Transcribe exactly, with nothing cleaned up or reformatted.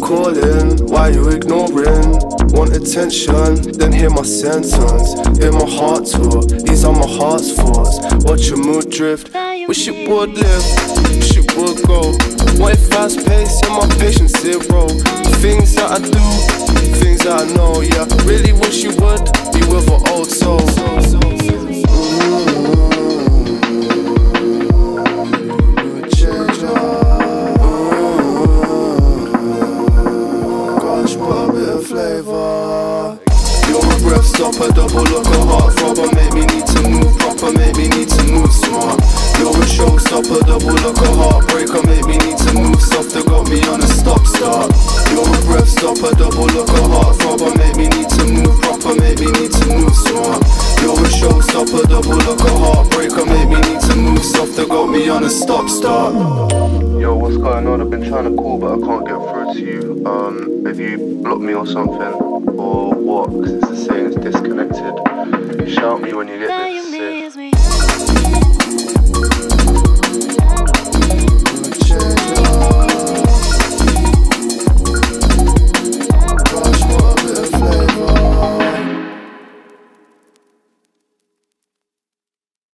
I'm calling, why you ignoring? Want attention, then hear my sentence. Hear my heart talk, these are my heart's thoughts. Watch your mood drift, wish it would live, wish it would go. What if fast pace and my patience zero? Things that I do, things that I know, yeah. Really wish you would be with an old soul. Flavor. You're a breath stopper, double look, a heart robber. Make me need to move proper, make me need to move smart. You're a showstopper, double look, a heartbreaker. Make me need to move softer, got me on a stop start. You're a breath stopper, double look, a heart robber. Make me need to move proper, make me need to move smart. You're a showstopper, double look, a heartbreaker. Make me need to move softer, got me on a stop start. Yo, what's going on? I've been trying to call but I can't get through to you. Um, have you blocked me or something? Or what? Because it's saying it's disconnected. Shout me when you get this.